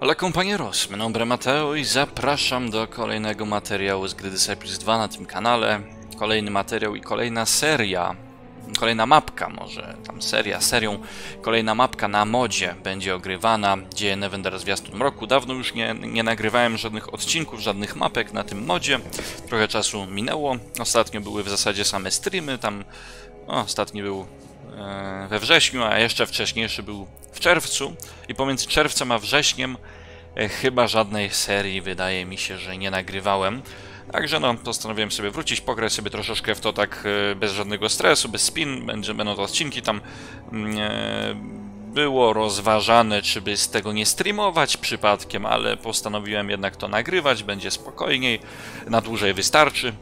Hola kompanieros, mną Mateo i zapraszam do kolejnego materiału z gry Disciples 2 na tym kanale. Kolejny materiał i kolejna seria, kolejna mapka może, tam seria serią, kolejna mapka na modzie będzie ogrywana, dzieje Nevendaar Zwiastun Mroku. Dawno już nie nagrywałem żadnych odcinków, żadnych mapek na tym modzie, trochę czasu minęło, ostatnio były w zasadzie same streamy, tam ostatni był we wrześniu, a jeszcze wcześniejszy był w czerwcu i pomiędzy czerwcem a wrześniem chyba żadnej serii, wydaje mi się, że nie nagrywałem. Także postanowiłem sobie wrócić, pograć sobie troszeczkę w to tak bez żadnego stresu, bez spin, będą to odcinki tam. Było rozważane, czy by z tego nie streamować przypadkiem, ale postanowiłem jednak to nagrywać, będzie spokojniej, na dłużej wystarczy.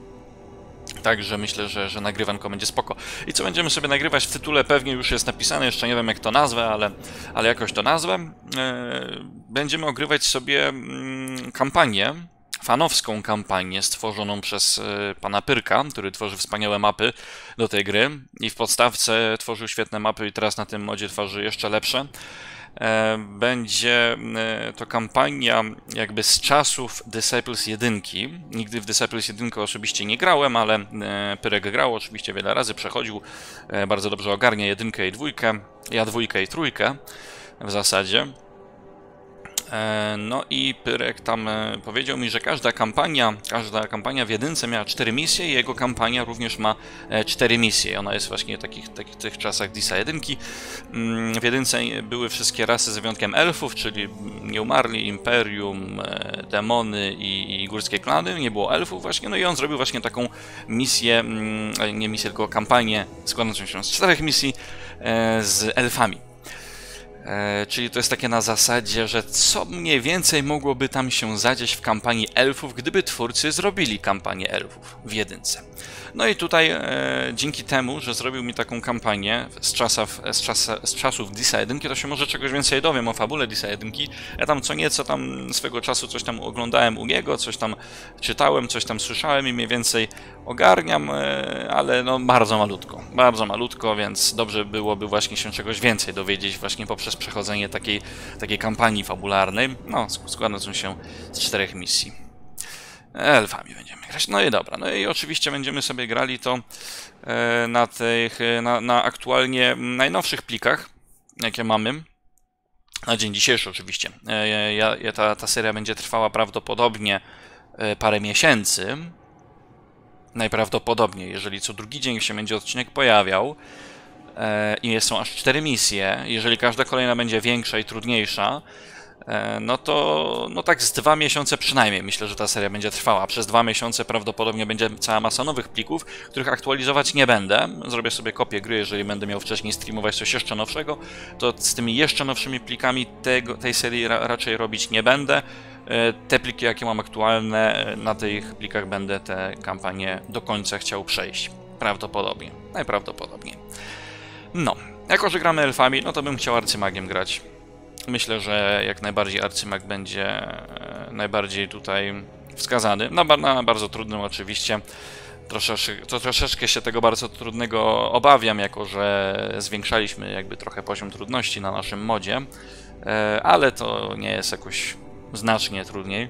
Także myślę, że nagrywanko będzie spoko. I co będziemy sobie nagrywać w tytule, pewnie już jest napisane, jeszcze nie wiem jak to nazwę, ale jakoś to nazwę. Będziemy ogrywać sobie kampanię, fanowską kampanię stworzoną przez pana Pyrka, który tworzy wspaniałe mapy do tej gry. I w podstawce tworzył świetne mapy i teraz na tym modzie tworzy jeszcze lepsze. Będzie to kampania jakby z czasów Disciples 1. Nigdy w Disciples 1 osobiście nie grałem, ale Pyrek grał oczywiście wiele razy, przechodził, bardzo dobrze ogarnia 1 i 2, ja 2 i 3 w zasadzie. No i Pyrek tam powiedział mi, że każda kampania w 1 miała 4 misje i jego kampania również ma 4 misje. Ona jest właśnie w tych czasach Disa 1. W 1 były wszystkie rasy z wyjątkiem elfów, czyli nieumarli, imperium, demony i górskie klany. Nie było elfów właśnie. No i on zrobił właśnie taką misję, nie misję, tylko kampanię składającą się z 4 misji z elfami. Czyli to jest takie na zasadzie, że co mniej więcej mogłoby tam się zadzieć w kampanii elfów, gdyby twórcy zrobili kampanię elfów w 1. No i tutaj dzięki temu, że zrobił mi taką kampanię z czasów Disa 1, to się może czegoś więcej dowiem o fabule Disa 1. Ja tam co nieco tam swego czasu coś tam oglądałem u niego, coś tam czytałem, coś tam słyszałem i mniej więcej ogarniam, ale no bardzo malutko, więc dobrze byłoby właśnie się czegoś więcej dowiedzieć właśnie poprzez przechodzenie takiej kampanii fabularnej, składającą się z 4 misji. Elfami będziemy grać. No i dobra, no i oczywiście będziemy sobie grali to na aktualnie najnowszych plikach, jakie mamy. Na dzień dzisiejszy oczywiście. Ta seria będzie trwała prawdopodobnie parę miesięcy. Najprawdopodobniej, jeżeli co drugi dzień się będzie odcinek pojawiał. I są aż 4 misje, jeżeli każda kolejna będzie większa i trudniejsza, no to tak z 2 miesiące przynajmniej myślę, że ta seria będzie trwała. Przez 2 miesiące prawdopodobnie będzie cała masa nowych plików, których aktualizować nie będę. Zrobię sobie kopię gry, jeżeli będę miał wcześniej streamować coś jeszcze nowszego, to z tymi jeszcze nowszymi plikami tej serii raczej robić nie będę. Te pliki, jakie mam aktualne, na tych plikach będę tę kampanię do końca chciał przejść. Prawdopodobnie, najprawdopodobniej. No, jako że gramy elfami, no to bym chciał arcymagiem grać. Myślę, że jak najbardziej arcymag będzie najbardziej tutaj wskazany. Na bardzo trudnym oczywiście. Troszeczkę się tego bardzo trudnego obawiam, jako że zwiększaliśmy jakby trochę poziom trudności na naszym modzie. Ale to nie jest jakoś znacznie trudniej.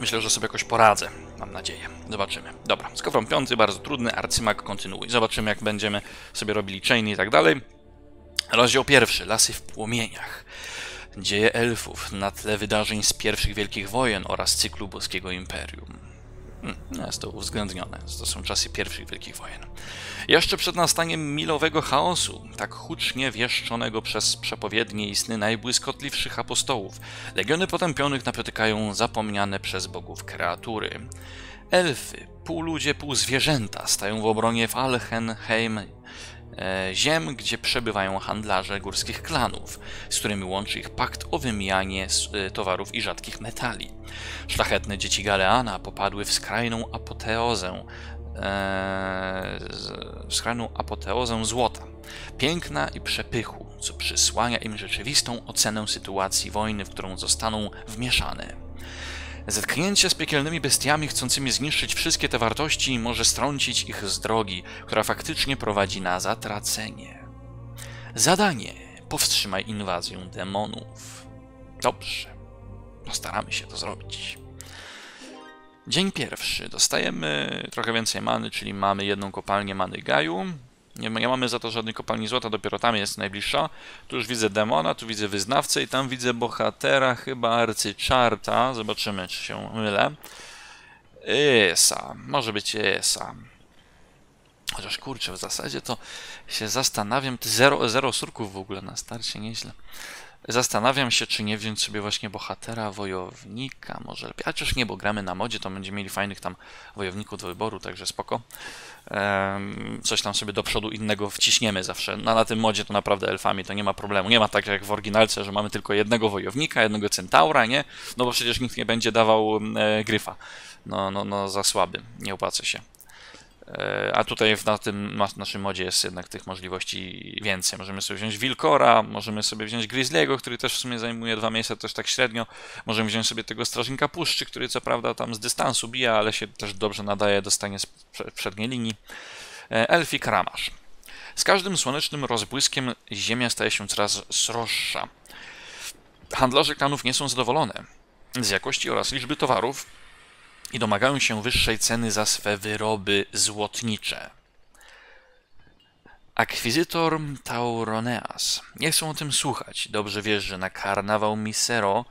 Myślę, że sobie jakoś poradzę. Mam nadzieję. Zobaczymy. Dobra, Skowron 5, bardzo trudny, arcymag kontynuuj. Zobaczymy, jak będziemy sobie robili chainy i tak dalej. Rozdział 1. Lasy w płomieniach. Dzieje elfów na tle wydarzeń z pierwszych wielkich wojen oraz cyklu boskiego imperium. Jest to uwzględnione. To są czasy pierwszych wielkich wojen. Jeszcze przed nastaniem milowego chaosu, tak hucznie wieszczonego przez przepowiednie i sny najbłyskotliwszych apostołów, legiony potępionych napotykają zapomniane przez bogów kreatury. Elfy, pół ludzie, pół zwierzęta, stają w obronie Falchenheim, ziem, gdzie przebywają handlarze górskich klanów, z którymi łączy ich pakt o wymianie towarów i rzadkich metali. Szlachetne dzieci Galeana popadły w skrajną apoteozę złota, piękna i przepychu, co przysłania im rzeczywistą ocenę sytuacji wojny, w którą zostaną wmieszane. Zetknięcie z piekielnymi bestiami chcącymi zniszczyć wszystkie te wartości może strącić ich z drogi, która faktycznie prowadzi na zatracenie. Zadanie: Powstrzymaj inwazję demonów. Dobrze. Postaramy się to zrobić. Dzień pierwszy. Dostajemy trochę więcej many, czyli mamy jedną kopalnię many Gaju. Nie mamy za to żadnej kopalni złota, dopiero tam jest najbliższa. Tu już widzę demona, tu widzę wyznawcę i tam widzę bohatera, chyba arcyczarta. Zobaczymy, czy się mylę. Esa. Może być Esa. Chociaż kurczę, w zasadzie to się zastanawiam. Zero surków w ogóle na starcie, nieźle. Zastanawiam się, czy nie wziąć sobie właśnie bohatera, wojownika, może lepiej. A chociaż nie, bo gramy na modzie, to będziemy mieli fajnych tam wojowników do wyboru, także spoko. Coś tam sobie do przodu innego wciśniemy zawsze. No, na tym modzie to naprawdę elfami, to nie ma problemu. Nie ma tak jak w oryginalce, że mamy tylko jednego wojownika, jednego centaura, nie? No bo przecież nikt nie będzie dawał gryfa. No, za słaby, nie opłaca się. A tutaj w naszym modzie jest jednak tych możliwości więcej. Możemy sobie wziąć wilkora, możemy sobie wziąć grizzliego, który też w sumie zajmuje dwa miejsca, też tak średnio. Możemy wziąć sobie tego strażnika puszczy, który co prawda tam z dystansu bija, ale się też dobrze nadaje do stania z przedniej linii. Elfik ramarz. Z każdym słonecznym rozbłyskiem ziemia staje się coraz sroższa. Handlarze klanów nie są zadowolone z jakości oraz liczby towarów i domagają się wyższej ceny za swe wyroby złotnicze. Akwizytor Tauroneas. Nie chcą o tym słuchać. Dobrze wiesz, że na karnawał Misero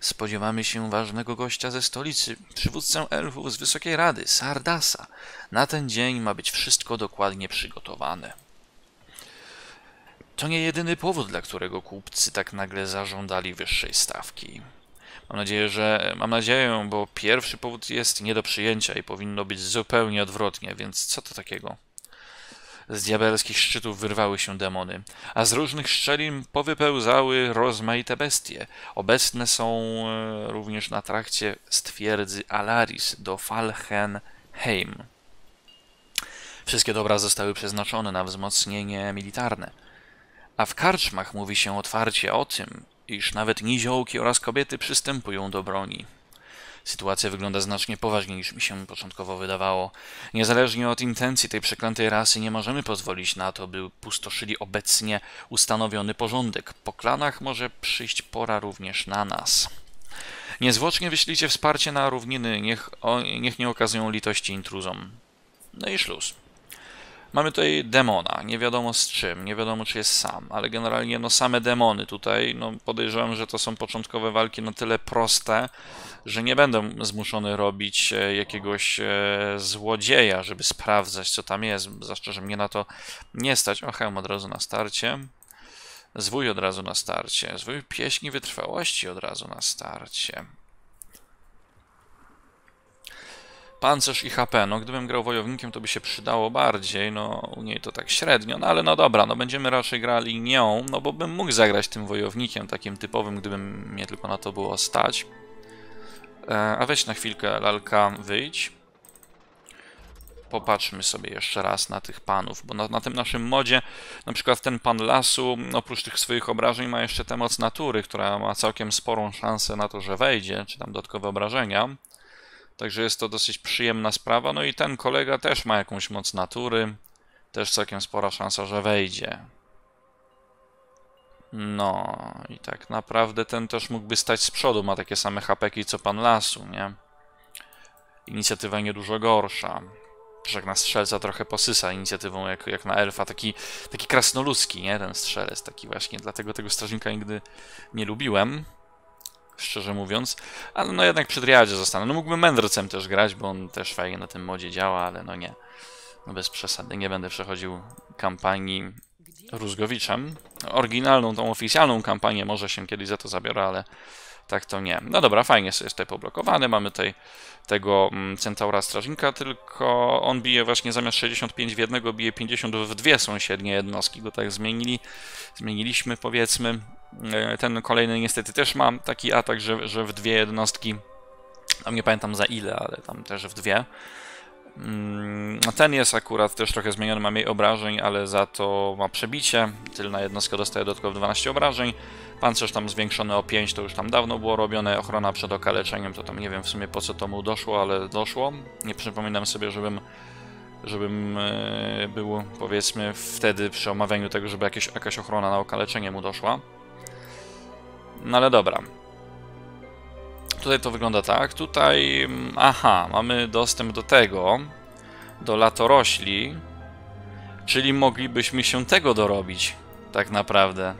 spodziewamy się ważnego gościa ze stolicy, przywódcę elfów z Wysokiej Rady, Sardasa. Na ten dzień ma być wszystko dokładnie przygotowane. To nie jedyny powód, dla którego kupcy tak nagle zażądali wyższej stawki. Mam nadzieję, bo pierwszy powód jest nie do przyjęcia i powinno być zupełnie odwrotnie, więc co to takiego? Z diabelskich szczytów wyrwały się demony, a z różnych szczelin powypełzały rozmaite bestie. Obecne są również na trakcie z twierdzy Alaris do Falchenheim. Wszystkie dobra zostały przeznaczone na wzmocnienie militarne, a w karczmach mówi się otwarcie o tym, iż nawet niziołki oraz kobiety przystępują do broni. Sytuacja wygląda znacznie poważniej, niż mi się początkowo wydawało. Niezależnie od intencji tej przeklętej rasy nie możemy pozwolić na to, by pustoszyli obecnie ustanowiony porządek. Po klanach może przyjść pora również na nas. Niezwłocznie wyślijcie wsparcie na równiny, niech nie okazują litości intruzom. No i szluz. Mamy tutaj demona, nie wiadomo z czym, nie wiadomo czy jest sam, ale generalnie no same demony tutaj, no podejrzewam, że to są początkowe walki na tyle proste, że nie będę zmuszony robić jakiegoś złodzieja, żeby sprawdzać co tam jest, zwłaszcza, że mnie na to nie stać. O, hełm od razu na starcie, zwój od razu na starcie, zwój pieśni wytrwałości od razu na starcie. Pancerz i HP, no gdybym grał wojownikiem, to by się przydało bardziej, no u niej to tak średnio, no ale no dobra, no będziemy raczej grali nią, no bo bym mógł zagrać tym wojownikiem takim typowym, gdyby mnie tylko na to było stać. A weź na chwilkę, lalka, wyjdź. Popatrzmy sobie jeszcze raz na tych panów, bo na tym naszym modzie na przykład ten pan lasu, oprócz tych swoich obrażeń, ma jeszcze tę moc natury, która ma całkiem sporą szansę na to, że wejdzie, czy tam dodatkowe obrażenia. Także jest to dosyć przyjemna sprawa. No i ten kolega też ma jakąś moc natury. Też całkiem spora szansa, że wejdzie. No i tak naprawdę ten też mógłby stać z przodu. Ma takie same hapeki co pan lasu, nie? Inicjatywa niedużo gorsza. Przecież jak na strzelca trochę posysa inicjatywą jak na elfa. Taki krasnoludzki, nie? Ten strzelec taki właśnie. Dlatego tego strażnika nigdy nie lubiłem. Szczerze mówiąc, ale no jednak przy triadzie zostanę. No mógłbym mędrcem też grać, bo on też fajnie na tym modzie działa, ale no nie. No bez przesady, nie będę przechodził kampanii Rózgowiczem. Oryginalną, tą oficjalną kampanię może się kiedyś za to zabiorę, ale tak to nie. No dobra, fajnie jest tutaj poblokowany. Mamy tutaj tego centaura strażnika, tylko on bije właśnie zamiast 65 w jednego, bije 50 w dwie sąsiednie jednostki. Go tak zmieniliśmy powiedzmy. Ten kolejny niestety też ma taki atak, że w dwie jednostki, tam nie pamiętam za ile, ale tam też w dwie. Ten jest akurat też trochę zmieniony, ma mniej obrażeń, ale za to ma przebicie. Tylna jednostka dostaje dodatkowo 12 obrażeń. Pancerz tam zwiększony o 5, to już tam dawno było robione. Ochrona przed okaleczeniem, to tam nie wiem w sumie po co to mu doszło, ale doszło. Nie przypominam sobie, żebym żebym był, powiedzmy, wtedy przy omawianiu tego, żeby jakaś ochrona na okaleczenie mu doszła. No ale dobra. Tutaj to wygląda tak. Tutaj, aha, mamy dostęp do tego, do latorośli, czyli moglibyśmy się tego dorobić, tak naprawdę.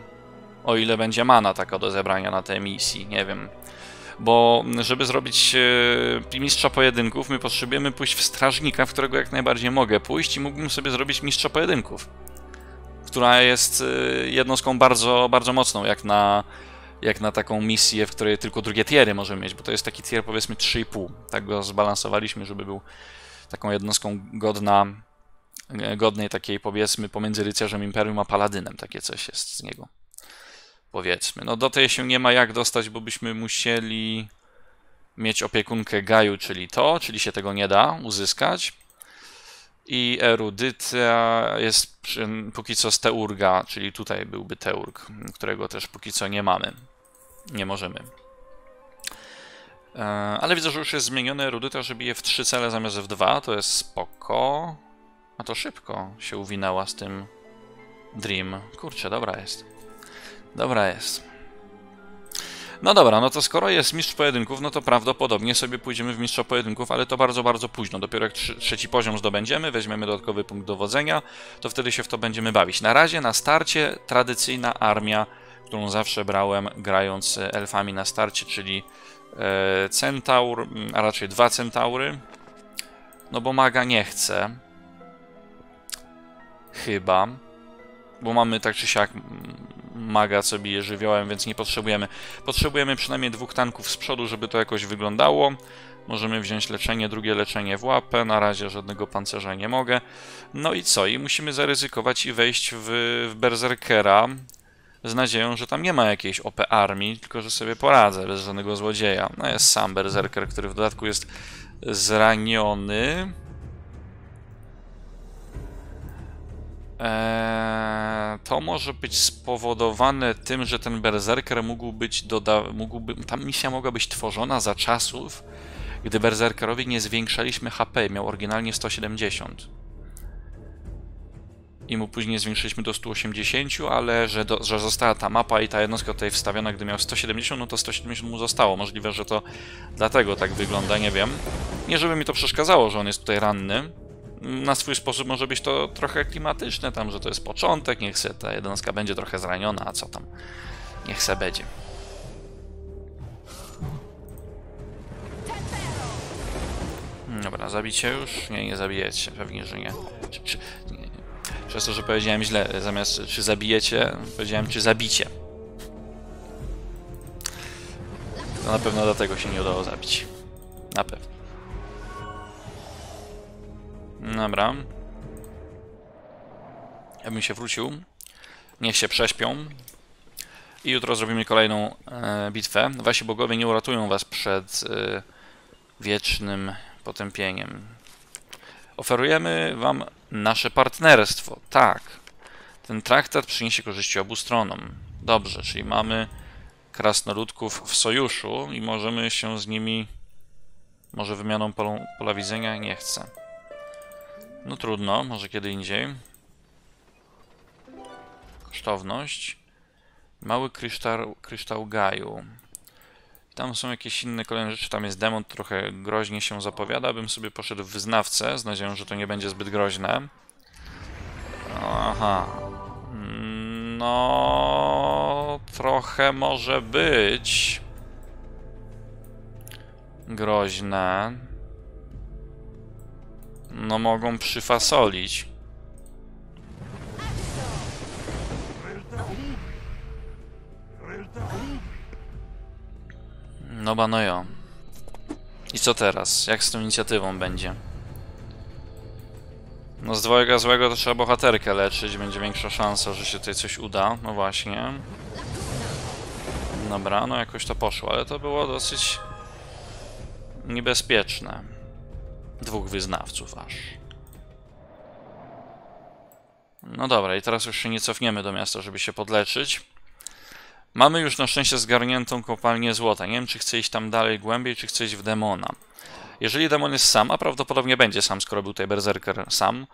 O ile będzie mana taka do zebrania na tej misji, nie wiem. Bo żeby zrobić mistrza pojedynków, my potrzebujemy pójść w strażnika, w którego jak najbardziej mogę pójść i mógłbym sobie zrobić mistrza pojedynków, która jest jednostką bardzo, bardzo mocną, jak na taką misję, w której tylko drugie tiery możemy mieć, bo to jest taki tier, powiedzmy, 3,5. Tak go zbalansowaliśmy, żeby był taką jednostką godnej takiej, powiedzmy, pomiędzy rycerzem Imperium a Paladynem. Takie coś jest z niego. Powiedzmy. No do tej się nie ma jak dostać, bo byśmy musieli mieć opiekunkę Gaju, czyli się tego nie da uzyskać. I erudyta jest póki co z Teurga, czyli tutaj byłby Teurg, którego też póki co nie mamy. Nie możemy. Ale widzę, że już jest zmienione erudyta, że bije w 3 cele zamiast w 2. To jest spoko. A to szybko się uwinęła z tym Dream. Kurczę, dobra jest. Dobra jest. No dobra, no to skoro jest mistrz pojedynków, no to prawdopodobnie sobie pójdziemy w mistrza pojedynków, ale to bardzo, bardzo późno. Dopiero jak trzeci poziom zdobędziemy, weźmiemy dodatkowy punkt dowodzenia, to wtedy się w to będziemy bawić. Na razie na starcie tradycyjna armia, którą zawsze brałem grając elfami na starcie, czyli centaur, a raczej 2 centaury. No bo maga nie chce. Chyba. Bo mamy tak czy siak maga, co bije żywiołem, więc nie potrzebujemy. Potrzebujemy przynajmniej 2 tanków z przodu, żeby to jakoś wyglądało. Możemy wziąć leczenie, drugie leczenie w łapę. Na razie żadnego pancerza nie mogę. No i co? I musimy zaryzykować i wejść w berserkera z nadzieją, że tam nie ma jakiejś OP armii, tylko że sobie poradzę bez żadnego złodzieja. No jest sam berserker, który w dodatku jest zraniony. To może być spowodowane tym, że ten berserker ta misja mogła być tworzona za czasów, gdy berserkerowi nie zwiększaliśmy HP, miał oryginalnie 170. I mu później zwiększyliśmy do 180, ale że została ta mapa i ta jednostka tutaj wstawiona, gdy miał 170, no to 170 mu zostało. Możliwe, że to dlatego tak wygląda, nie wiem. Nie żeby mi to przeszkadzało, że on jest tutaj ranny. Na swój sposób może być to trochę klimatyczne, tam, że to jest początek, niech se ta jednostka będzie trochę zraniona, a co tam, niech se będzie. Dobra, zabicie już? Nie, nie zabijecie, pewnie, że nie. Nie. Przez to, że powiedziałem źle, zamiast czy zabijecie, powiedziałem czy zabicie. To na pewno dlatego się nie udało zabić. Na pewno. Dobra. Ja bym się wrócił. Niech się prześpią. I jutro zrobimy kolejną bitwę. Wasi bogowie nie uratują was przed wiecznym potępieniem. Oferujemy wam nasze partnerstwo. Tak. Ten traktat przyniesie korzyści obu stronom. Dobrze, czyli mamy krasnoludków w sojuszu i możemy się z nimi... Może wymianą pola widzenia? Nie chcę. No trudno, może kiedy indziej. Kosztowność. Mały kryształ Gaju. Tam są jakieś inne kolejne rzeczy, tam jest demon, trochę groźnie się zapowiada. Bym sobie poszedł w wyznawcę, z nadzieją, że to nie będzie zbyt groźne. Aha. No... Trochę może być... groźne. No mogą przyfasolić. No ba no jo. I co teraz? Jak z tą inicjatywą będzie? No z dwojga złego to trzeba bohaterkę leczyć. Będzie większa szansa, że się tutaj coś uda. No właśnie. Dobra, no jakoś to poszło. Ale to było dosyć... niebezpieczne. 2 wyznawców aż. No dobra, i teraz już się nie cofniemy do miasta, żeby się podleczyć. Mamy już na szczęście zgarniętą kopalnię złota. Nie wiem, czy chcę iść tam dalej głębiej, czy chcę iść w demona. Jeżeli demon jest sam, a prawdopodobnie będzie sam, skoro był tutaj berserker sam,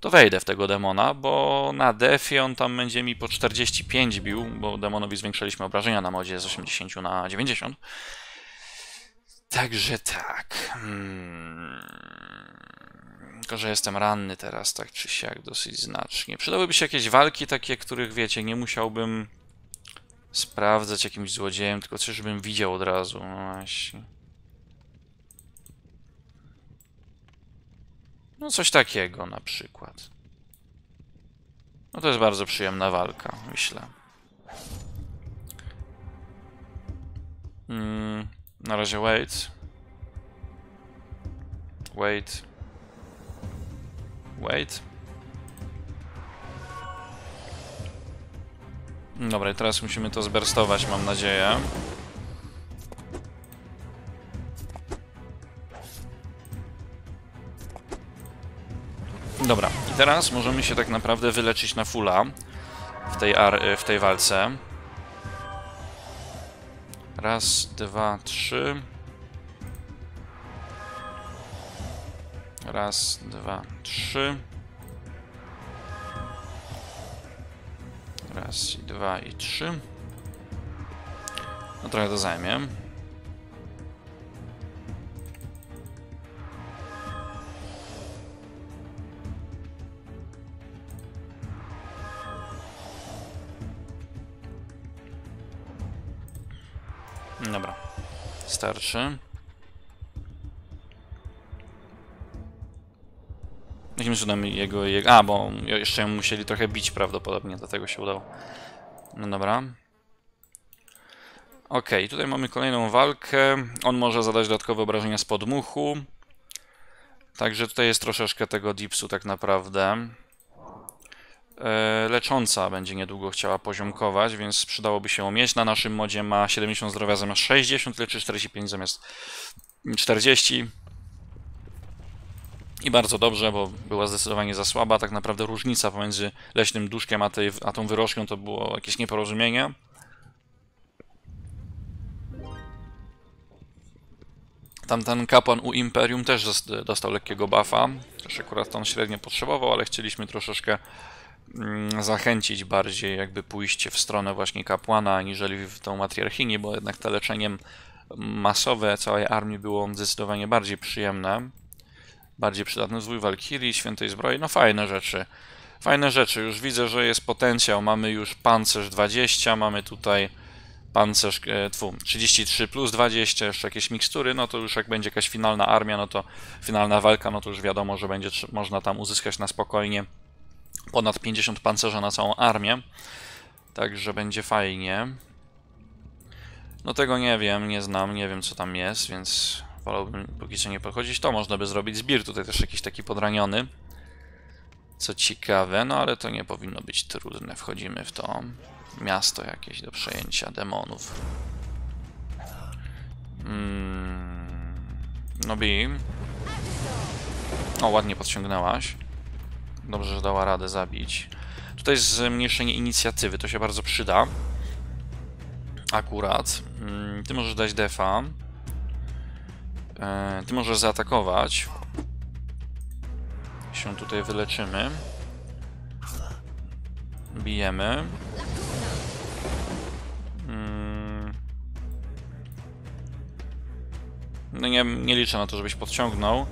to wejdę w tego demona, bo na defie on tam będzie mi po 45 bił, bo demonowi zwiększyliśmy obrażenia na modzie z 80 na 90. Także tak. Tylko, że jestem ranny teraz, tak czy siak, dosyć znacznie. Przydałyby się jakieś walki takie, których, wiecie, nie musiałbym sprawdzać jakimś złodziejem, tylko coś, żebym widział od razu. No właśnie. No coś takiego na przykład. No to jest bardzo przyjemna walka, myślę. Na razie wait. Wait. Wait. Dobra, i teraz musimy to zberstować, mam nadzieję. Dobra, i teraz możemy się tak naprawdę wyleczyć na fulla w tej walce. Raz, dwa, trzy. Raz, dwa, trzy. Raz, i dwa, i trzy. No trochę to zajmie. Dobra, starczy. Jakim cudem jego... A, bo jeszcze ją musieli trochę bić prawdopodobnie, dlatego się udało. No dobra. Okej, tutaj mamy kolejną walkę. On może zadać dodatkowe obrażenia z podmuchu. Także tutaj jest troszeczkę tego dipsu tak naprawdę. Lecząca będzie niedługo chciała poziomkować, więc przydałoby się ją mieć. Na naszym modzie ma 70 zdrowia zamiast 60, leczy 45 zamiast 40. I bardzo dobrze, bo była zdecydowanie za słaba. Tak naprawdę różnica pomiędzy leśnym duszkiem a tą wyrożką to było jakieś nieporozumienie. Tamten kapłan u Imperium też dostał lekkiego buffa. Też akurat on średnio potrzebował, ale chcieliśmy troszeczkę zachęcić bardziej jakby pójście w stronę właśnie kapłana, aniżeli w tą matriarchinię, bo jednak to leczeniem masowe całej armii było zdecydowanie bardziej przyjemne. Bardziej przydatny zwój walkirii, świętej zbroi, no fajne rzeczy. Fajne rzeczy, już widzę, że jest potencjał, mamy już pancerz 20, mamy tutaj pancerz 33 plus 20, jeszcze jakieś mikstury, no to już jak będzie jakaś finalna armia, no to finalna walka, no to już wiadomo, że będzie można tam uzyskać na spokojnie ponad 50 pancerza na całą armię, także będzie fajnie. No tego nie wiem, nie znam, nie wiem co tam jest, więc... Wolałbym póki co nie podchodzić, to można by zrobić zbir, tutaj też jakiś taki podraniony. Co ciekawe, no ale to nie powinno być trudne, wchodzimy w to miasto jakieś do przejęcia demonów. No bij. O, ładnie podciągnęłaś. Dobrze, że dała radę zabić. Tutaj zmniejszenie inicjatywy, to się bardzo przyda. Akurat. Ty możesz dać defa. Ty możesz zaatakować. Się tutaj wyleczymy. Bijemy. No nie liczę na to, żebyś podciągnął.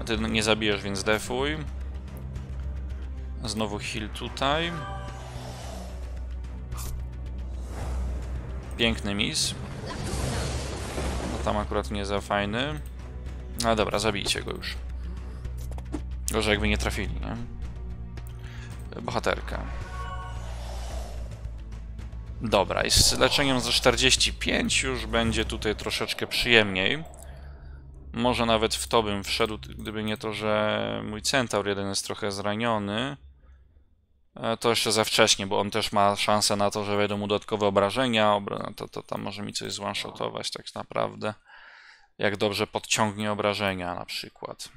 A ty nie zabijesz, więc defuj. Znowu heal tutaj. Piękny miss. Tam akurat nie za fajny. No dobra, zabijcie go już. Gorzej jakby nie trafili, nie? Bohaterka. Dobra, i z leczeniem za 45 już będzie tutaj troszeczkę przyjemniej. Może nawet w to bym wszedł, gdyby nie to, że mój centaur jeden jest trochę zraniony. To jeszcze za wcześnie, bo on też ma szansę na to, że wejdą mu dodatkowe obrażenia. To tam może mi coś zwanshotować tak naprawdę. Jak dobrze podciągnie obrażenia na przykład.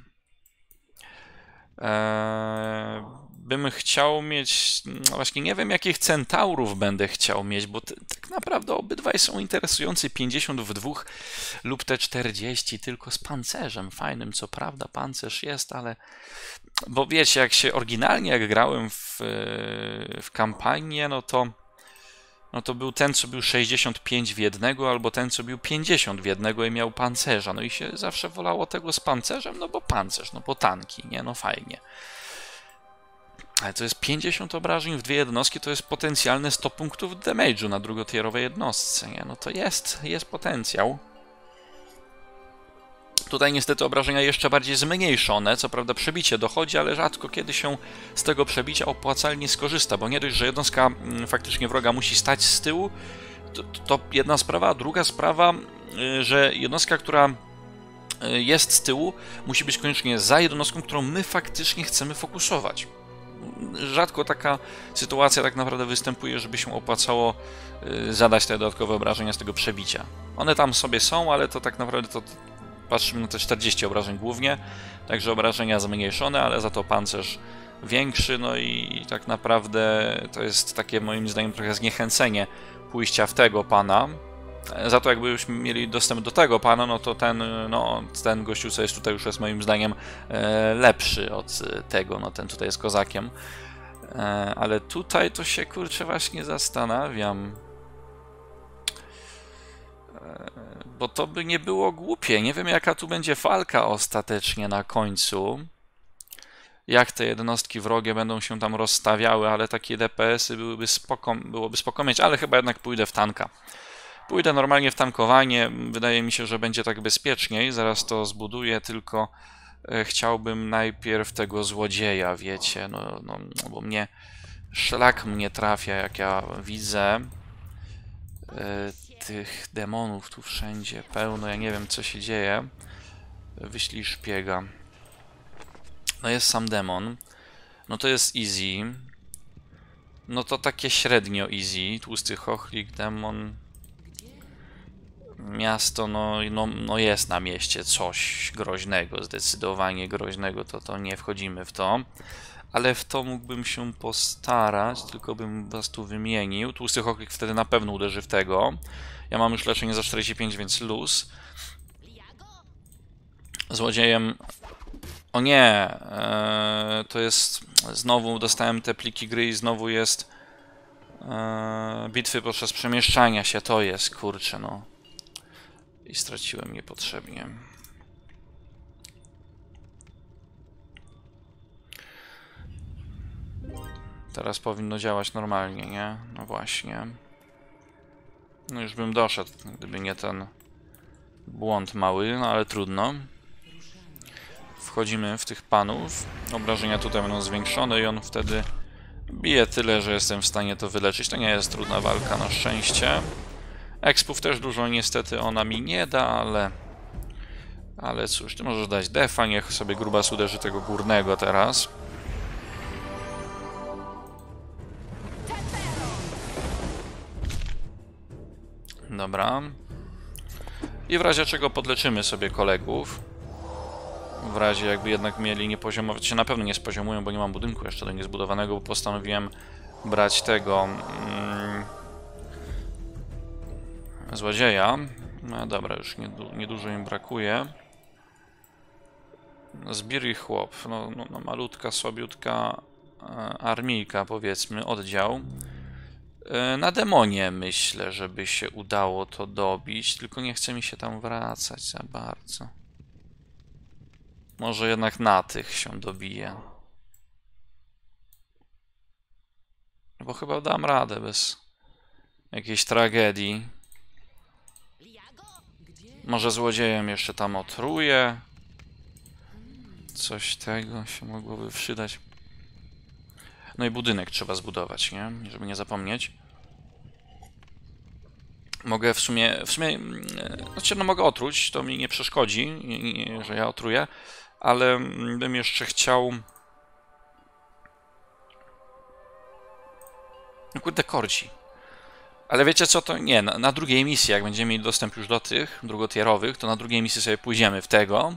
bym chciał mieć, no właśnie nie wiem jakich centaurów będę chciał mieć, bo tak naprawdę obydwaj są interesujący, 50 w dwóch lub te 40 tylko z pancerzem fajnym, co prawda pancerz jest, ale bo wiecie, jak się oryginalnie jak grałem w kampanię, no to był ten, co był 65 w jednego, albo ten, co był 50 w jednego i miał pancerza. No i się zawsze wolało tego z pancerzem, no bo pancerz, no bo tanki, nie? No fajnie. Ale to jest 50 obrażeń w dwie jednostki, to jest potencjalne 100 punktów damage'u na drugotierowej jednostce, nie? No to jest potencjał. Tutaj niestety obrażenia jeszcze bardziej zmniejszone, co prawda przebicie dochodzi, ale rzadko kiedy się z tego przebicia opłacalnie skorzysta, bo nie dość, że jednostka faktycznie wroga musi stać z tyłu, to jedna sprawa, a druga sprawa, że jednostka, która jest z tyłu, musi być koniecznie za jednostką, którą my faktycznie chcemy fokusować. Rzadko taka sytuacja tak naprawdę występuje, żeby się opłacało zadać te dodatkowe obrażenia z tego przebicia. One tam sobie są, ale to tak naprawdę to patrzymy na te 40 obrażeń głównie, także obrażenia zmniejszone, ale za to pancerz większy, no i tak naprawdę to jest takie moim zdaniem trochę zniechęcenie pójścia w tego pana. Za to jakbyśmy mieli dostęp do tego pana, no to ten gościu, co jest tutaj, już jest moim zdaniem lepszy od tego, no ten tutaj jest kozakiem. Ale tutaj to się, kurczę, właśnie zastanawiam. Bo to by nie było głupie. Nie wiem, jaka tu będzie walka ostatecznie na końcu. Jak te jednostki wrogie będą się tam rozstawiały, ale takie DPS-y byłoby spoko mieć, ale chyba jednak pójdę w tanka. Pójdę normalnie w tankowanie. Wydaje mi się, że będzie tak bezpieczniej. Zaraz to zbuduję, tylko chciałbym najpierw tego złodzieja, wiecie. No bo mnie szlak trafia, jak ja widzę. Tych demonów tu wszędzie pełno, ja nie wiem, co się dzieje. Wyślij szpiega. No jest sam demon. No to jest easy. No to takie średnio easy. Tłusty chochlik, demon. Miasto, no jest na mieście coś groźnego, zdecydowanie groźnego, to nie wchodzimy w to. Ale w to mógłbym się postarać, tylko bym was tu wymienił. Tłusty chochlik wtedy na pewno uderzy w tego. Ja mam już leczenie za 45, więc luz. Złodziejem... O nie! To jest... Znowu dostałem te pliki gry i znowu jest... Bitwy podczas przemieszczania się, to jest, kurczę, no. I straciłem niepotrzebnie. Teraz powinno działać normalnie, nie? No właśnie. No już bym doszedł, gdyby nie ten błąd mały, no ale trudno. Wchodzimy w tych panów. Obrażenia tutaj będą zwiększone i on wtedy bije tyle, że jestem w stanie to wyleczyć. To nie jest trudna walka, na szczęście. Expów też dużo niestety ona mi nie da, ale cóż, ty możesz dać defa, niech sobie grubas uderzy tego górnego teraz. Dobra. I w razie czego podleczymy sobie kolegów. W razie jakby jednak mieli niepoziomować, się na pewno nie spoziomują, bo nie mam budynku jeszcze do niezbudowanego, bo postanowiłem brać tego... złodzieja. No dobra, już niedużo im brakuje. Zbiri chłop. No malutka, sobiutka armijka, powiedzmy, oddział. Na demonie myślę, żeby się udało to dobić, tylko nie chce mi się tam wracać za bardzo. Może jednak na tych się dobije. Bo chyba dam radę bez jakiejś tragedii. Może złodziejem jeszcze tam otruję. Coś tego się mogłoby przydać. No i budynek trzeba zbudować, nie? Żeby nie zapomnieć. Mogę w sumie... Znaczy, no mogę otruć, to mi nie przeszkodzi, że ja otruję. Ale bym jeszcze chciał... No kurde, korci. Ale wiecie co, to nie, na drugiej misji, jak będziemy mieli dostęp już do tych drugotierowych, to na drugiej misji sobie pójdziemy w tego,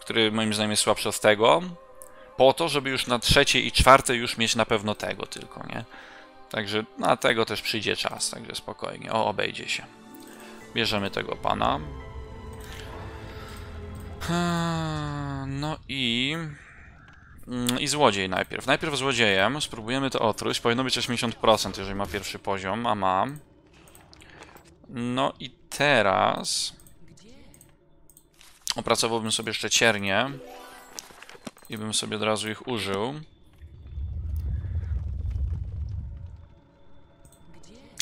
który moim zdaniem jest słabszy od tego, po to, żeby już na trzeciej i czwartej już mieć na pewno tego tylko, nie? Także na tego też przyjdzie czas, także spokojnie, o, obejdzie się. Bierzemy tego pana. No i złodziej najpierw. Najpierw złodziejem, spróbujemy to otruć. Powinno być 80%, jeżeli ma pierwszy poziom, a mam. No i teraz opracowałbym sobie jeszcze ciernie i bym sobie od razu ich użył.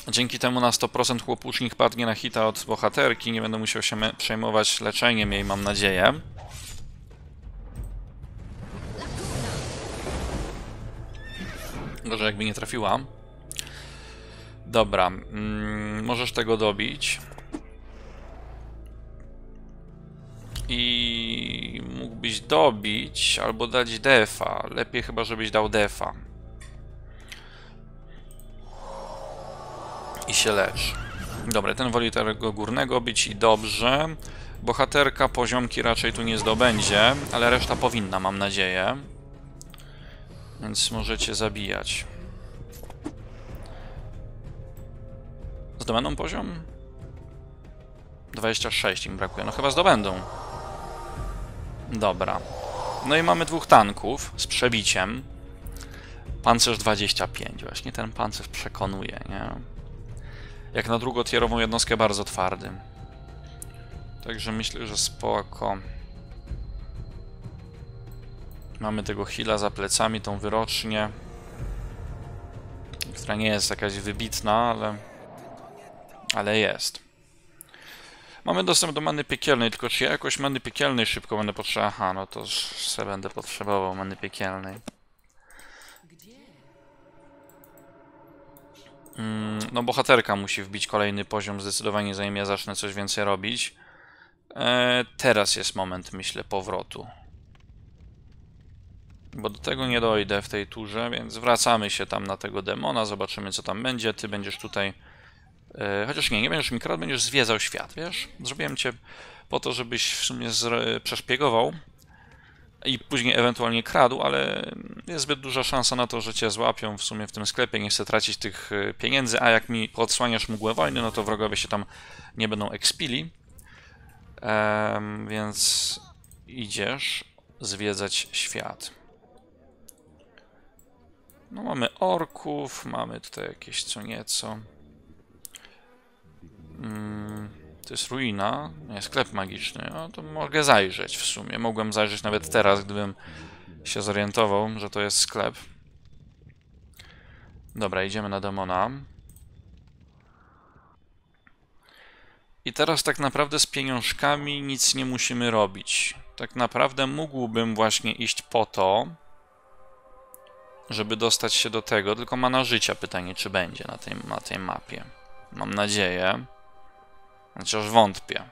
Dzięki temu na 100% chłopucznik padnie na hita od bohaterki. Nie będę musiał się przejmować leczeniem jej, mam nadzieję. Gorzej jakby nie trafiła. Dobra, możesz tego dobić. I mógłbyś dobić albo dać defa. Lepiej chyba, żebyś dał defa. I się lecz. Dobra, ten woli tego górnego być i dobrze. Bohaterka poziomki raczej tu nie zdobędzie, ale reszta powinna, mam nadzieję. Więc możecie zabijać. Zdobędą poziom? 26 im brakuje. No chyba zdobędą. Dobra. No i mamy dwóch tanków z przebiciem. Pancerz 25. Właśnie ten pancerz przekonuje, nie? Jak na drugotierową jednostkę bardzo twardy. Także myślę, że spoko. Mamy tego heala za plecami, tą wyrocznię. Która nie jest jakaś wybitna, ale jest. Mamy dostęp do many piekielnej, tylko czy ja jakoś many piekielnej szybko będę potrzebował? Aha, no to se będę potrzebował many piekielnej. No bohaterka musi wbić kolejny poziom zdecydowanie, zanim ja zacznę coś więcej robić. Teraz jest moment, myślę, powrotu. Bo do tego nie dojdę w tej turze, więc wracamy się tam na tego demona, zobaczymy co tam będzie. Ty będziesz tutaj... Chociaż nie będziesz mi kradł, będziesz zwiedzał świat, wiesz? Zrobiłem cię po to, żebyś w sumie przeszpiegował i później ewentualnie kradł, ale jest zbyt duża szansa na to, że cię złapią w sumie w tym sklepie. Nie chcę tracić tych pieniędzy, a jak mi podsłaniasz mgłę wojny, no to wrogowie się tam nie będą ekspili. Więc idziesz zwiedzać świat. No mamy orków, mamy tutaj jakieś co nieco. To jest ruina, nie, sklep magiczny, no to mogę zajrzeć w sumie, mogłem zajrzeć nawet teraz, gdybym się zorientował, że to jest sklep. Dobra, idziemy na demona. I teraz tak naprawdę z pieniążkami nic nie musimy robić. Tak naprawdę mógłbym właśnie iść po to, żeby dostać się do tego, tylko mana życia pytanie, czy będzie na tej mapie. Mam nadzieję. Chociaż wątpię.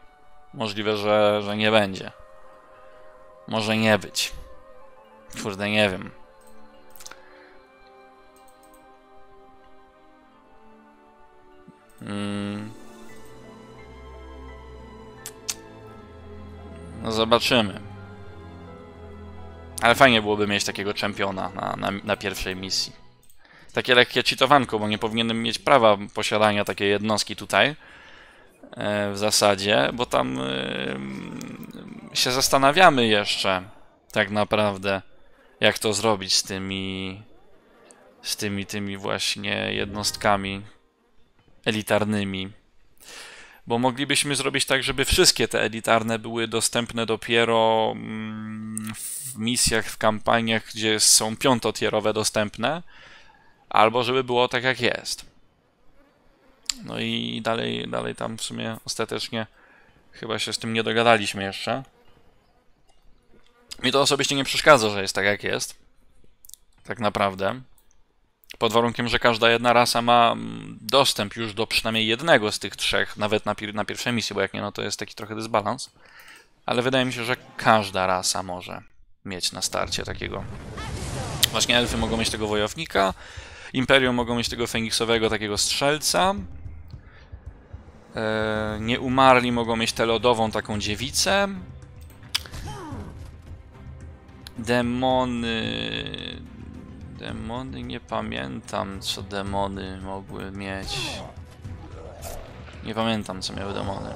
Możliwe, że nie będzie. Może nie być. Kurde, nie wiem. No zobaczymy. Ale fajnie byłoby mieć takiego czempiona na pierwszej misji. Takie lekkie cheatowanko, bo nie powinienem mieć prawa posiadania takiej jednostki tutaj. W zasadzie, bo tam się zastanawiamy jeszcze tak naprawdę, jak to zrobić z tymi właśnie jednostkami elitarnymi. Bo moglibyśmy zrobić tak, żeby wszystkie te elitarne były dostępne dopiero w misjach, w kampaniach, gdzie są piątotierowe dostępne, albo żeby było tak jak jest. No i dalej tam w sumie ostatecznie chyba się z tym nie dogadaliśmy jeszcze. Mi to osobiście nie przeszkadza, że jest tak jak jest. Tak naprawdę. Pod warunkiem, że każda jedna rasa ma dostęp już do przynajmniej jednego z tych trzech, nawet na pierwszej misji, bo jak nie, no to jest taki trochę dysbalans. Ale wydaje mi się, że każda rasa może mieć na starcie takiego. Właśnie elfy mogą mieć tego wojownika, Imperium mogą mieć tego feniksowego takiego strzelca. Nieumarli mogą mieć tę lodową taką dziewicę. Demony... Demony, nie pamiętam, co demony mogły mieć. Nie pamiętam, co miały demony.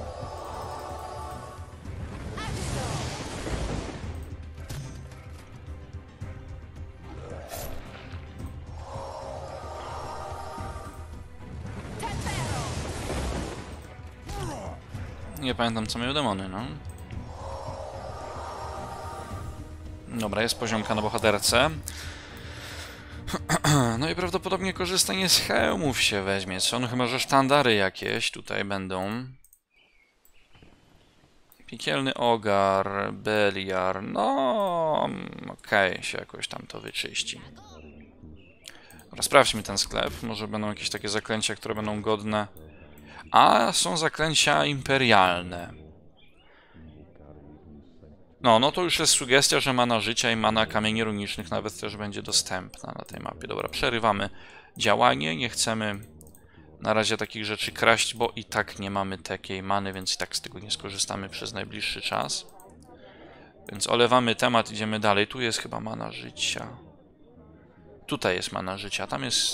Nie pamiętam, co miały demony, no. Dobra, jest poziomka na bohaterce. No i prawdopodobnie korzystanie z hełmów się weźmie, co? No chyba, że sztandary jakieś tutaj będą. Piekielny ogar, beliar, no... Okej, się jakoś tam to wyczyści. Dobra, sprawdźmy ten sklep, może będą jakieś takie zaklęcia, które będą godne. A, są zaklęcia imperialne. No, no to już jest sugestia, że mana życia i mana kamieni runicznych nawet też będzie dostępna na tej mapie. Dobra, przerywamy działanie. Nie chcemy na razie takich rzeczy kraść, bo i tak nie mamy takiej many, więc i tak z tego nie skorzystamy przez najbliższy czas. Więc olewamy temat, idziemy dalej. Tu jest chyba mana życia. Tutaj jest mana życia, tam jest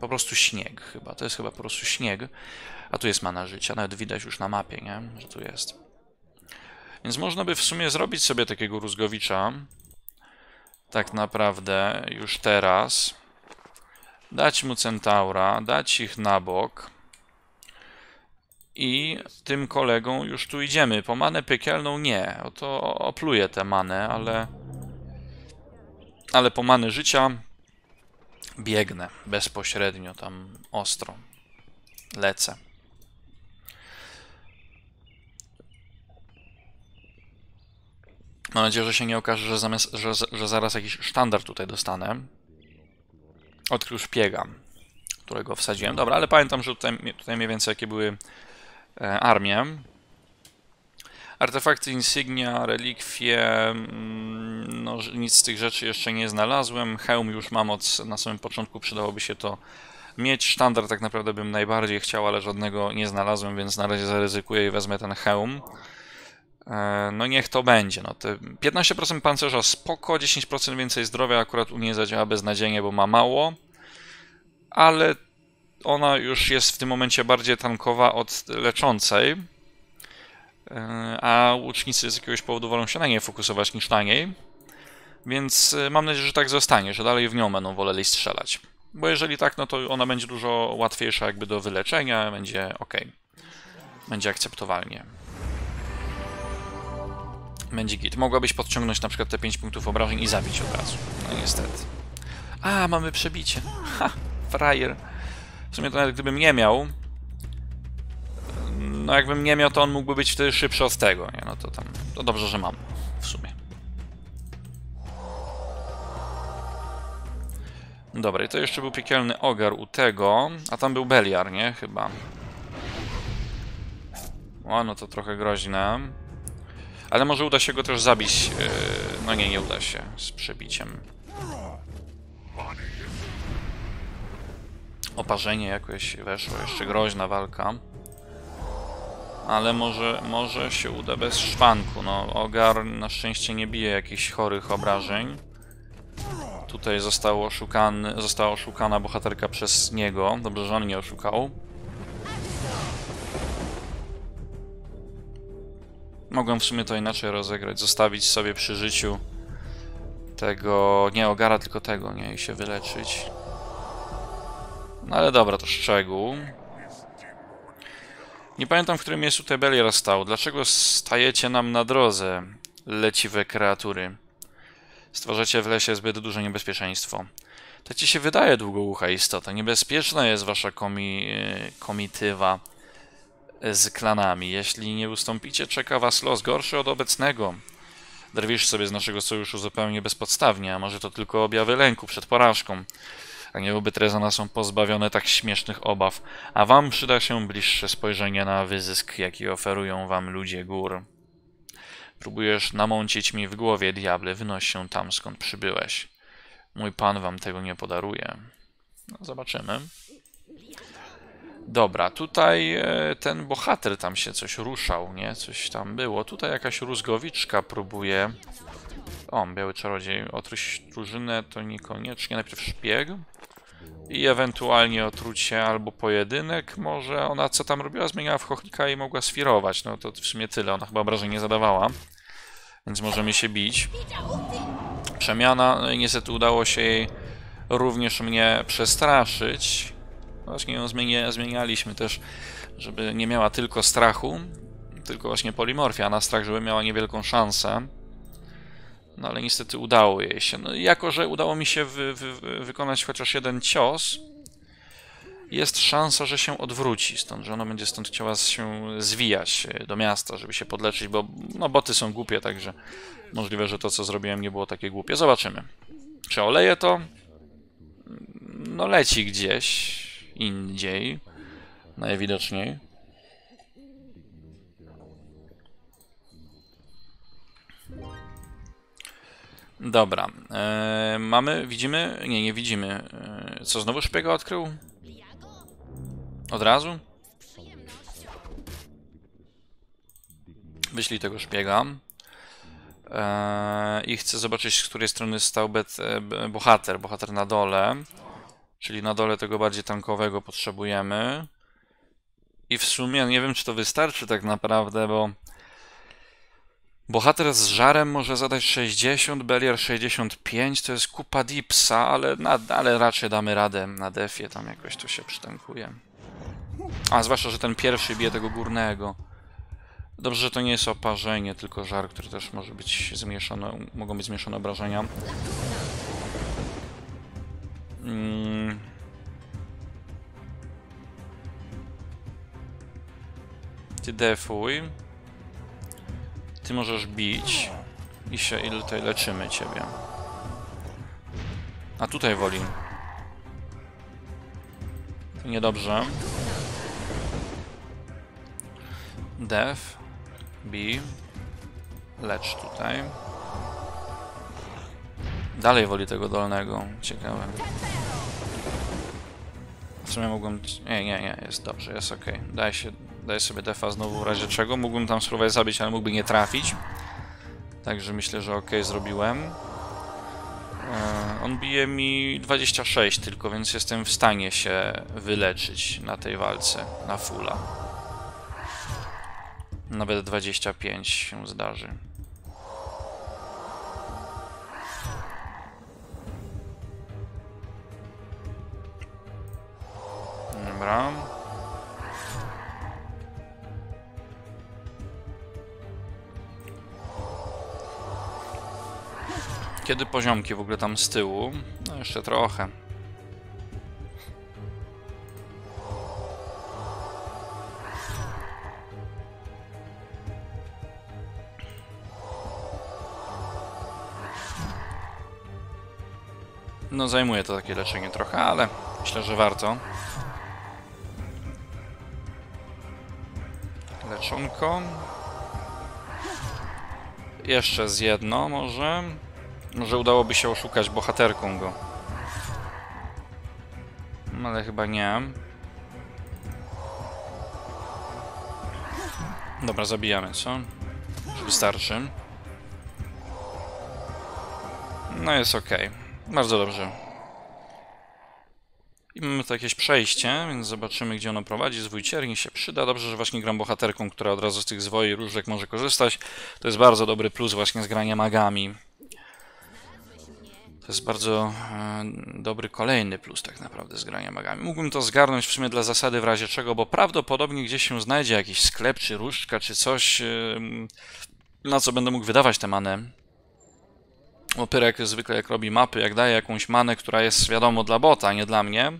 po prostu śnieg chyba. To jest chyba po prostu śnieg, a tu jest mana życia. Nawet widać już na mapie, nie? Że tu jest. Więc można by w sumie zrobić sobie takiego rózgowicza, tak naprawdę, już teraz. Dać mu centaura, dać ich na bok. I tym kolegą już tu idziemy. Po manę piekielną nie, oto opluję tę manę, ale po manę życia biegnę bezpośrednio tam ostro. Lecę. Mam nadzieję, że się nie okaże, że, zaraz jakiś sztandar tutaj dostanę. Odkrył szpiega, którego wsadziłem. Dobra, ale pamiętam, że tutaj mniej więcej jakie były armie. Artefakty, insygnia, relikwie, no nic z tych rzeczy jeszcze nie znalazłem. Hełm już mam na samym początku, przydałoby się to mieć. Sztandar tak naprawdę bym najbardziej chciał, ale żadnego nie znalazłem, więc na razie zaryzykuję i wezmę ten hełm. No niech to będzie, no te 15% pancerza spoko, 10% więcej zdrowia akurat u mnie zadziała beznadziejnie, bo ma mało. Ale ona już jest w tym momencie bardziej tankowa od leczącej. A łucznicy z jakiegoś powodu wolą się na niej fokusować niż na niej. Więc mam nadzieję, że tak zostanie, że dalej w nią będą woleli strzelać. Bo jeżeli tak, no to ona będzie dużo łatwiejsza jakby do wyleczenia, będzie ok. Będzie akceptowalnie. Będzie git. Mogłabyś podciągnąć na przykład te 5 punktów obrażeń i zabić od razu. No niestety. A, mamy przebicie. Ha, frajer. W sumie to nawet gdybym nie miał... No jakbym nie miał, to on mógłby być wtedy szybszy od tego. Nie, no to tam... To dobrze, że mam. W sumie. Dobra, i to jeszcze był piekielny ogar u tego. A tam był beliar, nie? Chyba. O, no to trochę groźne. Ale może uda się go też zabić. No nie, nie uda się z przebiciem. Oparzenie jakoś weszło, jeszcze groźna walka. Ale może się uda bez szwanku. No, ogar na szczęście nie bije jakichś chorych obrażeń. Tutaj została oszukana bohaterka przez niego. Dobrze, że on nie oszukał. Mogłem w sumie to inaczej rozegrać, zostawić sobie przy życiu tego, nie ogara, tylko tego, nie, i się wyleczyć. No ale dobra, to szczegół. Nie pamiętam, w którym miejscu tutaj beliar stał. Dlaczego stajecie nam na drodze, leciwe kreatury? Stwarzacie w lesie zbyt duże niebezpieczeństwo. Tak ci się wydaje, długoucha istota. Niebezpieczna jest wasza komitywa z klanami. Jeśli nie ustąpicie, czeka was los gorszy od obecnego. Drwisz sobie z naszego sojuszu zupełnie bezpodstawnie, a może to tylko objawy lęku przed porażką. Anioły Trezana są pozbawione tak śmiesznych obaw, a wam przyda się bliższe spojrzenie na wyzysk, jaki oferują wam ludzie gór. Próbujesz namącić mi w głowie, diable, wynoś się tam, skąd przybyłeś. Mój pan wam tego nie podaruje. No, zobaczymy. Dobra, tutaj ten bohater tam się coś ruszał, nie? Coś tam było. Tutaj jakaś rózgowiczka próbuje O, biały czarodziej. Otruć drużynę to niekoniecznie. Najpierw szpieg. I ewentualnie otrucie albo pojedynek. Może ona co tam robiła? Zmieniała w chochlika i mogła sfirować. No to w sumie tyle. Ona chyba obrażeń nie zadawała. Więc możemy się bić. Przemiana. No i niestety udało się jej również mnie przestraszyć. Właśnie ją zmienialiśmy też, żeby nie miała tylko strachu. Tylko właśnie polimorfia, a na strach, żeby miała niewielką szansę. No ale niestety udało jej się. No, jako że udało mi się wykonać chociaż jeden cios, jest szansa, że się odwróci stąd, że ona będzie stąd chciała się zwijać do miasta, żeby się podleczyć, bo no, boty są głupie, także możliwe, że to, co zrobiłem, nie było takie głupie. Zobaczymy. Czy oleję to? No leci gdzieś indziej, najwidoczniej. Dobra, mamy, widzimy? Nie, nie widzimy. Co, znowu szpiega odkrył? Od razu? Wyślij tego szpiega. I chcę zobaczyć, z której strony stał bohater. Bohater na dole. Czyli na dole tego bardziej tankowego potrzebujemy. I w sumie nie wiem, czy to wystarczy tak naprawdę, bo... Bohater z żarem może zadać 60, Beliar 65, to jest kupa dipsa, ale raczej damy radę na defie, tam jakoś to się przytankuje. A zwłaszcza, że ten pierwszy bije tego górnego. Dobrze, że to nie jest oparzenie, tylko żar, który też może być zmniejszone, mogą być zmniejszone obrażenia. Ty defuj. Ty możesz bić i się tutaj leczymy ciebie. A tutaj woli. To niedobrze. Def. Bij. Lecz tutaj. Dalej woli tego dolnego. Ciekawe. W sumie mogłem... Nie, jest dobrze, jest ok. Daję sobie defa znowu w razie czego. Mógłbym tam spróbować zabić, ale mógłby nie trafić. Także myślę, że ok, zrobiłem. On bije mi 26 tylko, więc jestem w stanie się wyleczyć na tej walce, na fulla. Nawet 25 się zdarzy. Dobra. Kiedy poziomki w ogóle tam z tyłu? No jeszcze trochę. No zajmuje to takie leczenie trochę, ale myślę, że warto. Leczonko. Jeszcze z jedno może. Może udałoby się oszukać bohaterką go. Ale chyba nie. Dobra, zabijamy, co? Już wystarczy. No jest ok. Bardzo dobrze. I mamy tu jakieś przejście, więc zobaczymy, gdzie ono prowadzi. Zwój cierni się przyda. Dobrze, że właśnie gram bohaterką, która od razu z tych zwoi różek może korzystać. To jest bardzo dobry plus właśnie z grania magami. To jest bardzo dobry kolejny plus tak naprawdę z grania magami. Mógłbym to zgarnąć w sumie dla zasady w razie czego, bo prawdopodobnie gdzieś się znajdzie jakiś sklep, czy różdżka, czy coś, na co będę mógł wydawać te manę. Bo Pyrek zwykle jak robi mapy, jak daje jakąś manę, która jest wiadomo dla bota, a nie dla mnie,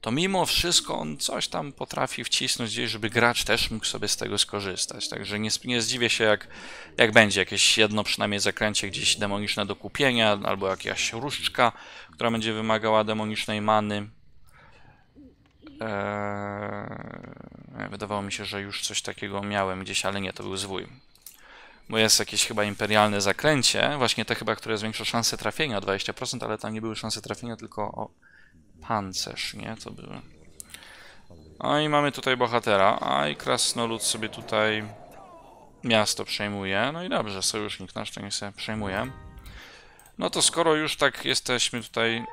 to mimo wszystko on coś tam potrafi wcisnąć gdzieś, żeby gracz też mógł sobie z tego skorzystać. Także nie zdziwię się, jak będzie jakieś jedno przynajmniej zaklęcie gdzieś demoniczne do kupienia, albo jakaś różdżka, która będzie wymagała demonicznej many. Wydawało mi się, że już coś takiego miałem gdzieś, ale nie, to był zwój. Bo jest jakieś chyba imperialne zaklęcie, właśnie te chyba, które zwiększa szanse trafienia o 20%, ale tam nie były szanse trafienia, tylko o... Pancerz, nie? To były. O i mamy tutaj bohatera. A i krasnolud sobie tutaj miasto przejmuje. No i dobrze, sojusznik nasz to nie sobie przejmuje. No to skoro już tak jesteśmy tutaj...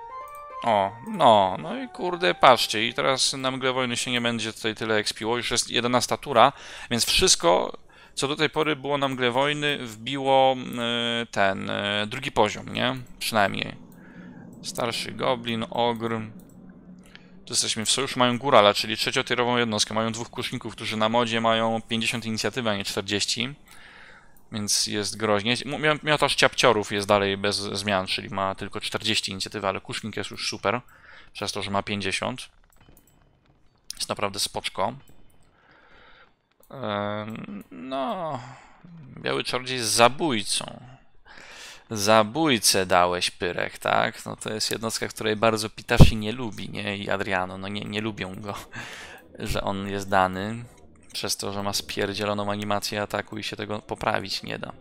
O, no, no i kurde, patrzcie, i teraz na mgle wojny się nie będzie tutaj tyle expiło, już jest 11 tura, więc wszystko, co do tej pory było na mgle wojny, wbiło ten drugi poziom, nie? Przynajmniej. Starszy goblin, ogr... Tu jesteśmy w sojuszu, mają górala, czyli trzeciotierową jednostkę, mają dwóch kuszników, którzy na modzie mają 50 inicjatywy, a nie 40. Więc jest groźnie. Miotarz ciapciorów jest dalej bez zmian, czyli ma tylko 40 inicjatywy, ale kusznik jest już super, przez to, że ma 50. Jest naprawdę spoczko. No... Biały Czarodziej jest zabójcą. Zabójcę dałeś, Pyrek, tak? No to jest jednostka, której bardzo Pitashi nie lubi, nie? I Adriano, no nie lubią go, że on jest dany. Przez to, że ma spierdzieloną animację ataku i się tego poprawić nie da.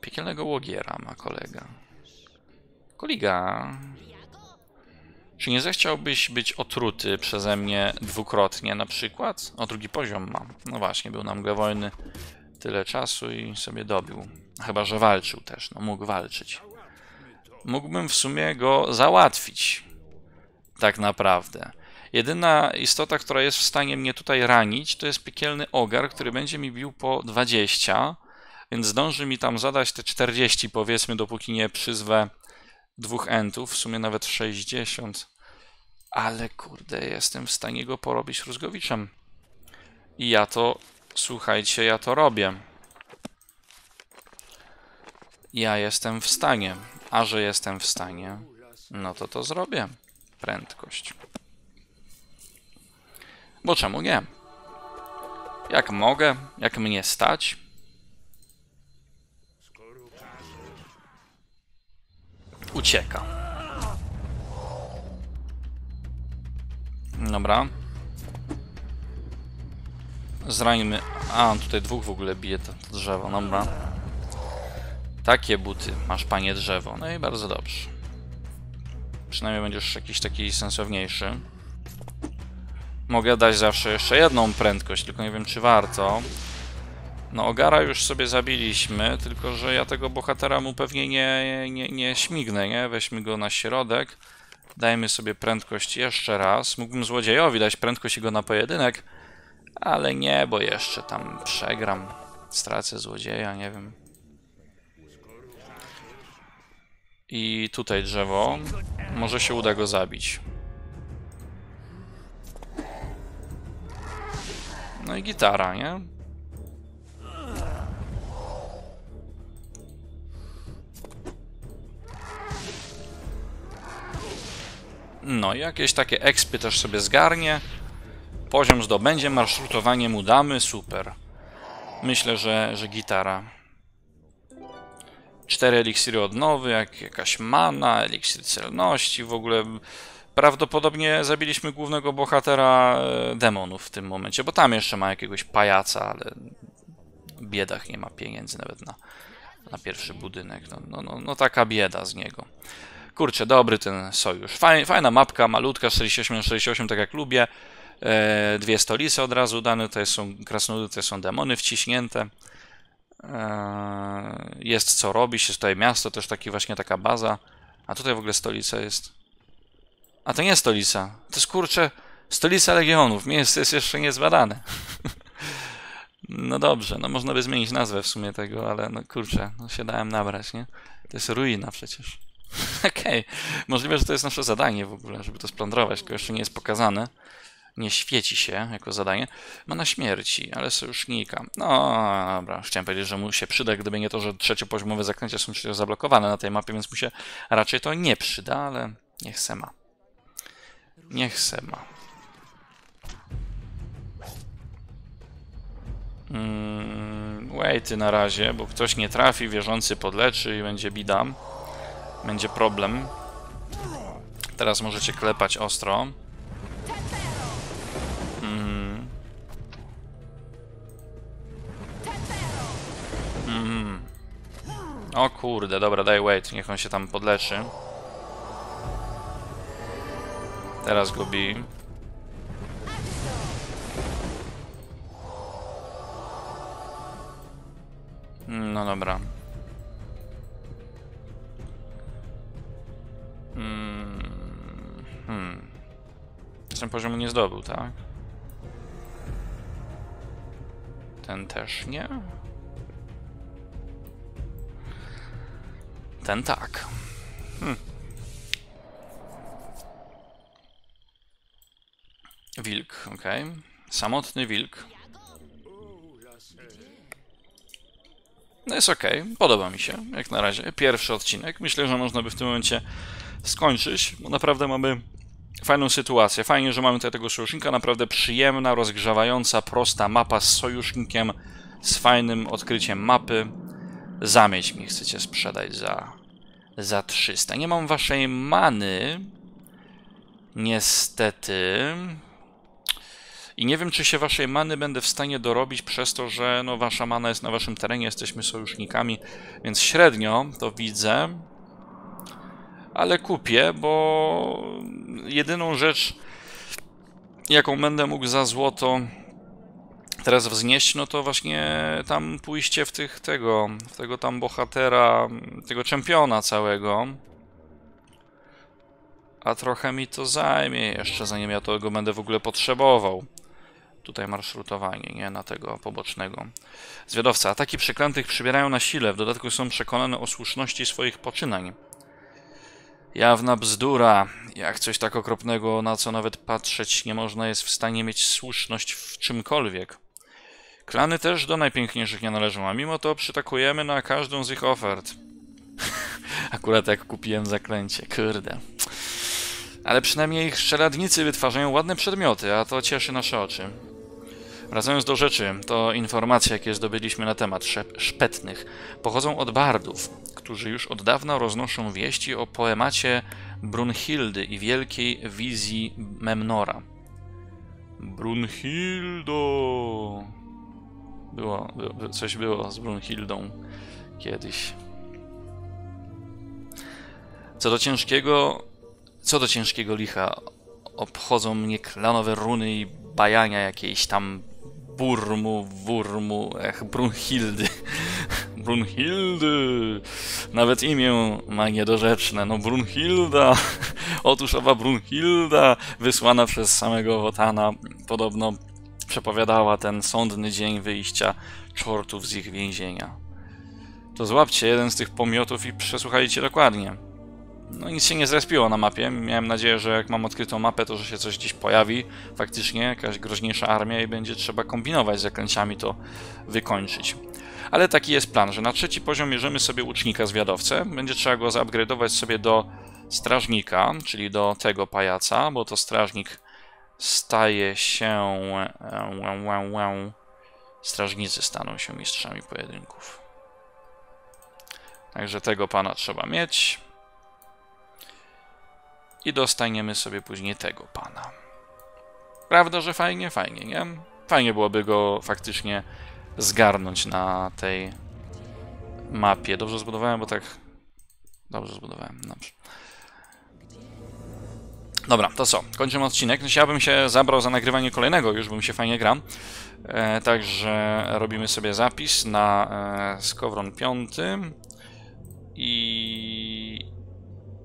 Piekielnego Łogiera ma kolega. Koliga. Czy nie zechciałbyś być otruty przeze mnie dwukrotnie na przykład? O, drugi poziom mam. No właśnie, był na mgle wojny tyle czasu i sobie dobił. Chyba, że walczył też. No, mógł walczyć. Mógłbym w sumie go załatwić. Tak naprawdę. Jedyna istota, która jest w stanie mnie tutaj ranić, to jest piekielny ogar, który będzie mi bił po 20, więc zdąży mi tam zadać te 40, powiedzmy, dopóki nie przyzwę dwóch entów, w sumie nawet 60. Ale kurde, jestem w stanie go porobić Rózgowiczem. I ja to, słuchajcie, ja to robię. Ja jestem w stanie, a że jestem w stanie, no to zrobię. Prędkość. Bo czemu nie? Jak mogę, jak mnie stać. Ucieka. Dobra. Zrańmy... A, on tutaj dwóch w ogóle bije to drzewo, dobra. Takie buty masz, panie drzewo. No i bardzo dobrze. Przynajmniej będziesz jakiś taki sensowniejszy. Mogę dać zawsze jeszcze jedną prędkość, tylko nie wiem, czy warto. No, ogara już sobie zabiliśmy, tylko że ja tego bohatera mu pewnie nie śmignę, nie? Weźmy go na środek. Dajmy sobie prędkość jeszcze raz. Mógłbym złodziejowi dać prędkość i go na pojedynek, ale nie, bo jeszcze tam przegram. Stracę złodzieja, nie wiem. I tutaj drzewo. Może się uda go zabić. No i gitara, nie? No i jakieś takie expy też sobie zgarnie. Poziom zdobędzie, marszrutowanie mu damy, super. Myślę, że gitara. 4 eliksiry odnowy, jakaś mana, eliksir celności, w ogóle... Prawdopodobnie zabiliśmy głównego bohatera demonów w tym momencie, bo tam jeszcze ma jakiegoś pajaca, ale w biedach nie ma pieniędzy nawet na pierwszy budynek. No taka bieda z niego. Kurczę, dobry ten sojusz. Fajna mapka, malutka, 48×48, tak jak lubię. Dwie stolice od razu dane, to są krasnoludy, to są demony wciśnięte. Jest co robić, jest tutaj miasto, też taka baza. A tutaj w ogóle stolica jest... A to nie stolica. To jest, kurczę, stolica Legionów. Miejsce jest jeszcze niezbadane. No dobrze, no można by zmienić nazwę w sumie tego, ale no kurczę, no się dałem nabrać, nie? To jest ruina przecież. Okej. Możliwe, że to jest nasze zadanie w ogóle, żeby to splądrować, tylko jeszcze nie jest pokazane. Nie świeci się jako zadanie. Mana śmierci, ale sojusznika. No dobra, chciałem powiedzieć, że mu się przyda, gdyby nie to, że trzeciopoziomowe zaklęcia są przecież zablokowane na tej mapie, więc mu się raczej to nie przyda, ale niech se ma. Niech se ma. Wait na razie, bo ktoś nie trafi, wierzący podleczy i będzie bida. Będzie problem. Teraz możecie klepać ostro. O kurde, dobra, daj wait, niech on się tam podleczy. Teraz go bij. No dobra. poziomu nie zdobył, tak? Ten też nie? Ten tak. Wilk, okej. Okay. Samotny wilk. No jest okej, okay. Podoba mi się, jak na razie. Pierwszy odcinek. Myślę, że można by w tym momencie skończyć, bo naprawdę mamy fajną sytuację. Fajnie, że mamy tutaj tego sojusznika. Naprawdę przyjemna, rozgrzewająca, prosta mapa z sojusznikiem, z fajnym odkryciem mapy. Zamieć mi chcecie sprzedać za 300. Nie mam waszej many, niestety. I nie wiem, czy się waszej many będę w stanie dorobić przez to, że no, wasza mana jest na waszym terenie, jesteśmy sojusznikami, więc średnio to widzę. Ale kupię, bo jedyną rzecz, jaką będę mógł za złoto teraz wznieść, no to właśnie tam pójście w tego tam bohatera, tego czempiona całego. A trochę mi to zajmie jeszcze, zanim ja tego będę w ogóle potrzebował. Tutaj marszrutowanie, nie? Na tego pobocznego. Zwiadowca. Ataki przeklętych przybierają na sile. W dodatku są przekonane o słuszności swoich poczynań. Jawna bzdura. Jak coś tak okropnego, na co nawet patrzeć nie można, jest w stanie mieć słuszność w czymkolwiek. Klany też do najpiękniejszych nie należą, a mimo to przytakujemy na każdą z ich ofert. Akurat jak kupiłem zaklęcie, kurde. Ale przynajmniej ich strzeladnicy wytwarzają ładne przedmioty, a to cieszy nasze oczy. Wracając do rzeczy, to informacje, jakie zdobyliśmy na temat szpetnych, pochodzą od bardów, którzy już od dawna roznoszą wieści o poemacie Brunhildy i wielkiej wizji Memnora. Brunhildo! Coś było z Brunhildą kiedyś. Co do ciężkiego licha, obchodzą mnie klanowe runy i bajania jakiejś tam Brunhildy. Brunhildy! Nawet imię ma niedorzeczne. No Brunhilda! Otóż owa Brunhilda, wysłana przez samego Wotana, podobno przepowiadała ten sądny dzień wyjścia czortów z ich więzienia. To złapcie jeden z tych pomiotów i przesłuchajcie dokładnie. No nic się nie zrespiło na mapie. Miałem nadzieję, że jak mam odkrytą mapę, to że się coś gdzieś pojawi. Faktycznie jakaś groźniejsza armia i będzie trzeba kombinować z zaklęciami to wykończyć. Ale taki jest plan, że na trzeci poziom bierzemy sobie łucznika zwiadowcę. Będzie trzeba go zaupgrade'ować sobie do strażnika, czyli do tego pajaca, bo to strażnik staje się... Strażnicy staną się mistrzami pojedynków. Także tego pana trzeba mieć. I dostaniemy sobie później tego pana. Prawda, że fajnie? Fajnie, nie? Fajnie byłoby go faktycznie zgarnąć na tej mapie. Dobrze zbudowałem, bo tak... Dobrze zbudowałem, dobrze. Dobra, to co? Kończymy odcinek. Ja bym się zabrał za nagrywanie kolejnego, już bym się fajnie gram. Także robimy sobie zapis na Skowron 5.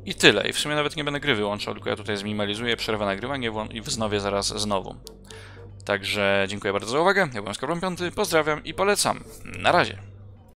I tyle. I w sumie nawet nie będę gry wyłączał, tylko ja tutaj zminimalizuję, przerwę nagrywanie i wznowię zaraz znowu. Także dziękuję bardzo za uwagę. Ja byłem Skowron 5, pozdrawiam i polecam. Na razie.